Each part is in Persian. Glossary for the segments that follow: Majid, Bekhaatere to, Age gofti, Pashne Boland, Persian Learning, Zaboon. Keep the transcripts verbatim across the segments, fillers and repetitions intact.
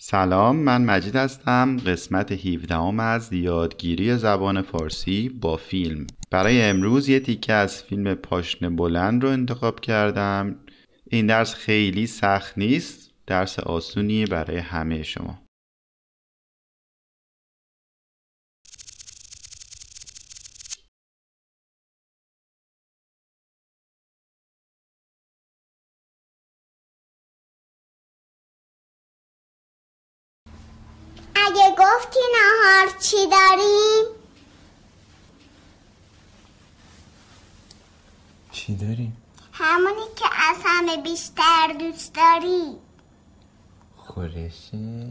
سلام، من مجید هستم. قسمت هفده ام از یادگیری زبان فارسی با فیلم. برای امروز یه تیکه از فیلم پاشنه بلند رو انتخاب کردم. این درس خیلی سخت نیست، درس آسونیه برای همه شما. اگه گفتی نهار چی داریم؟ چی داریم؟ همونی که از همه بیشتر دوست داری. خورشی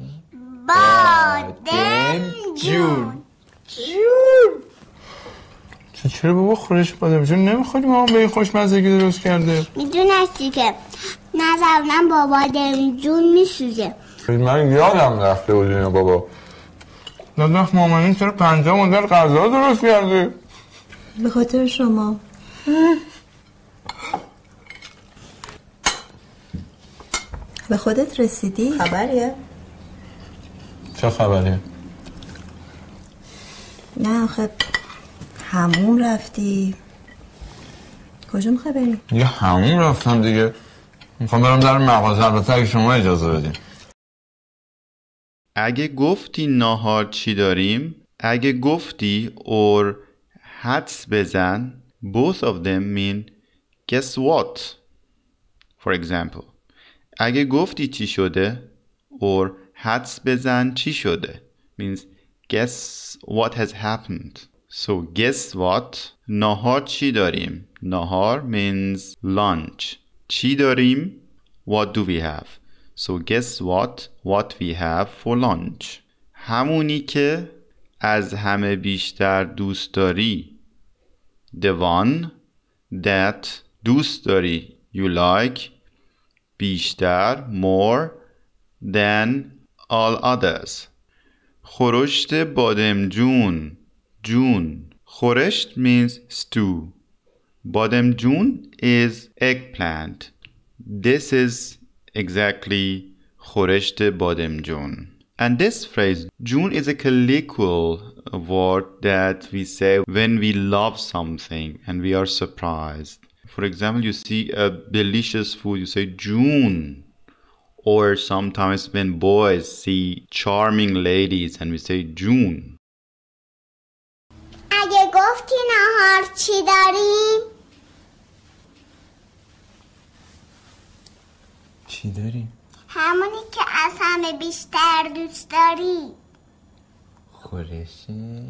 بادم جون. جون چرا بابا خورش بادم جون نمیخوری؟ مامان به این خوشمزگی درست کرده. میدونستی که نظرم با بادم جون میسوزه. من یادم رفته بود اینو بابا ندرخ مامانی چرا پنجاه مدل غذا درست کرده؟ به خاطر شما. به خودت رسیدی؟ خبریه؟ چه خبریه؟ نه آخه همون رفتی کجا میخوای بریم؟ یه همون رفتم دیگه، میخوام برم در مغازه. البته اگه شما اجازه بدیم. اگه گفتی ناهار چی داریم، اگه گفتی or حدس بزن. Both of them mean guess what. For example, اگه گفتی چی شده or حدس بزن چی شده means guess what has happened. So guess what. ناهار چی داریم. ناهار means lunch. چی داریم what do we have. So guess what, what we have for lunch. همونی که از همه بیشتر دوست داری. The one that دوست داری. You like بیشتر more than all others. خورشت بادمجون. جون. خورشت means stew. بادمجون is eggplant. This is exactly خورشت بادمجون. And this phrase June is a colloquial word that we say when we love something and we are surprised. For example, you see a delicious food, you say June. Or sometimes when boys see charming ladies and we say June. اگه گفتی نهار چی داریم؟ چی داری؟ همونی که از همه بیشتر دوست داری. خورشی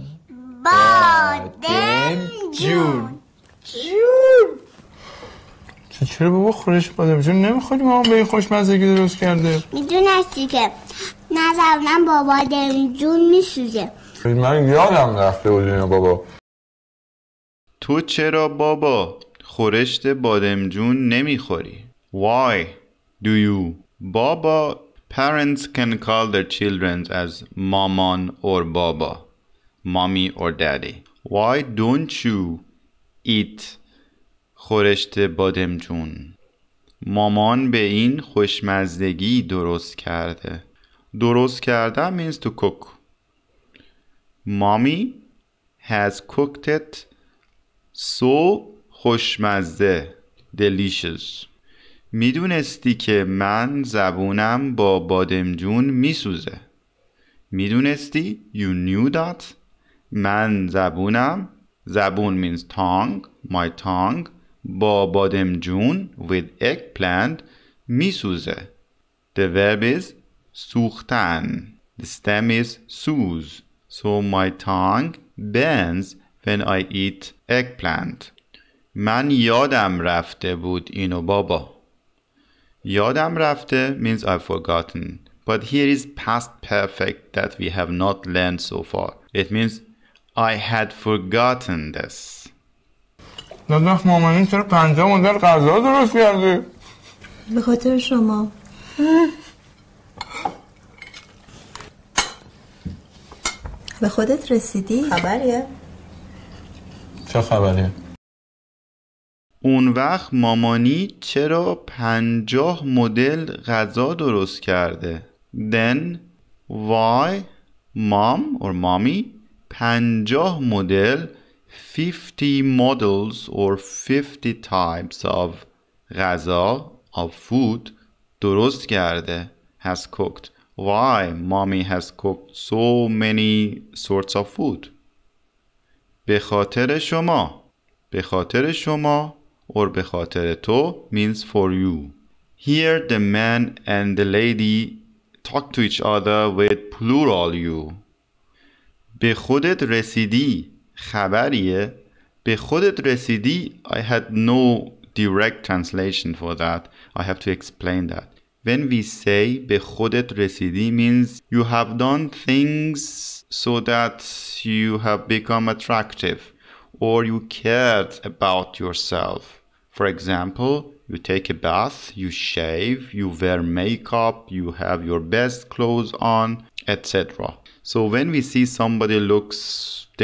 بادم جون. جون چرا بابا خورش بادم جون نمیخوری؟ مامان به این خوشمزگی درست کرده. میدونستی که نظرم با بادم جون میسوزه. من یادم رفته بود اینو بابا. تو چرا بابا خورشت بادم جون نمیخوری؟ Why do you? Baba. Parents can call their children as maman or baba, mommy or daddy. Why don't you eat خورشت بادمجون؟ مامان به این خوشمزدگی درست کرده. درست کرده means to cook. Mommy has cooked it so خوشمزده, delicious. میدونستی که من زبونم با بادمجون میسوزه. میدونستی you knew that. من زبونم زبون means tongue. My tongue با بادمجون with eggplant میسوزه. The verb is سوختن. The stem is سوز. So my tongue burns when I eat eggplant. من یادم رفته بود اینو بابا. یادم رفته means I've forgotten. But here is past perfect that we have not learned so far. It means I had forgotten this. ندرخ مامانی چرا پنجاه مدل غذا درست کرده؟ به خاطر شما. به خودت رسیدی؟ خبریه؟ چه خبریه؟ اون وقت مامانی چرا پنجاه مدل غذا درست کرده؟ Then why mom or mommy پنجاه مدل fifty models or fifty types of غذا of food درست کرده has cooked. Why mommy has cooked so many sorts of food. به خاطر شما. به خاطر شما or به خاطر تو means for you. Here the man and the lady talk to each other with plural you. به خودت رسیدی خبریه. به خودت رسیدی I had no direct translation for that. I have to explain that. When we say به خودت رسیدی means you have done things so that you have become attractive or you cared about yourself. For example, you take a bath, you shave, you wear makeup, you have your best clothes on, et cetera. So when we see somebody looks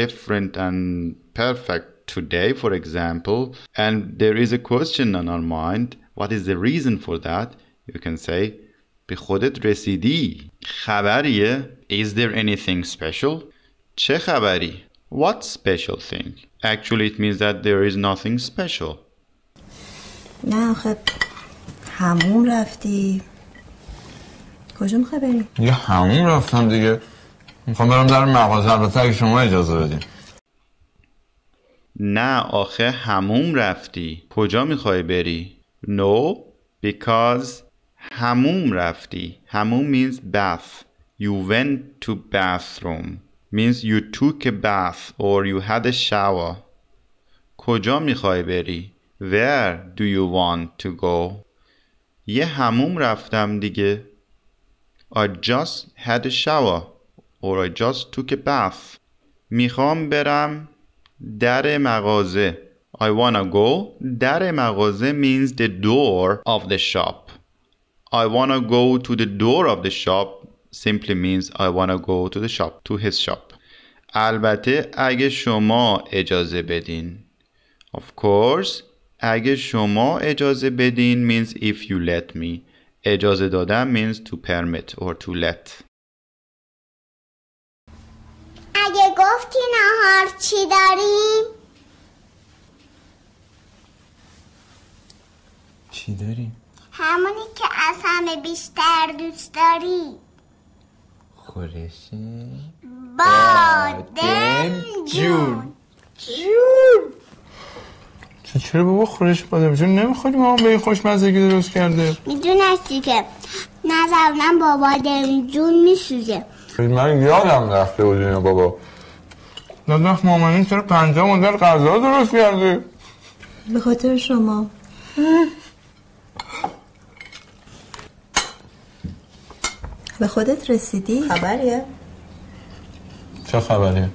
different and perfect today, for example, and there is a question on our mind, what is the reason for that? You can say, به خودت رسیدی. خبریه. Is there anything special? چه خبری? What special thing? Actually, it means that there is nothing special. نه خب همون رفتی. کجا میخوای بریم؟ یه همون رفتم دیگه. میخوام برم در مغازه، البته اگه شما اجازه بدین. نه آخه همون رفتی. کجا میخوای بری؟ No, because هموم رفتی. هموم means bath. You went to bathroom. Means you took a bath or you had a shower. کجا میخوای بری؟ Where do you want to go? یه هموم رفتم دیگه. I just had a shower or I just took a bath. میخوام برم در مغازه. I wanna go. در مغازه means the door of the shop. I want to go to the door of the shop simply means I want to go to the shop, to his shop. البته اگه شما اجازه بدین. Of course, اگه شما اجازه بدین means if you let me. اجازه دادن means to permit or to let. اگه گفتی نهار چی داریم؟ چی داریم؟ همونی که از همه بیشتر دوست داری. خورشی بادم جون. جون چرا بابا خورش بادم جون نمیخوری؟ مامان به این خوشمزگی درست کرده. میدونستی که نظرم با بادم جون میسوزه. من یادم رفته بود اینو بابا. ندرخ مامانی چرا پنجاه مدل غذا درست کرده؟ به خاطر شما. به خودت رسیدی؟ خبریه؟ چه خبریه؟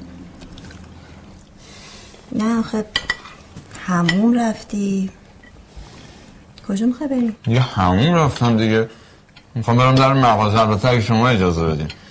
نه آخه همون رفتی. کجا میخوای بریم؟ یه همون رفتم دیگه. میخوام برم در مغازه، البته اگه شما اجازه بدین.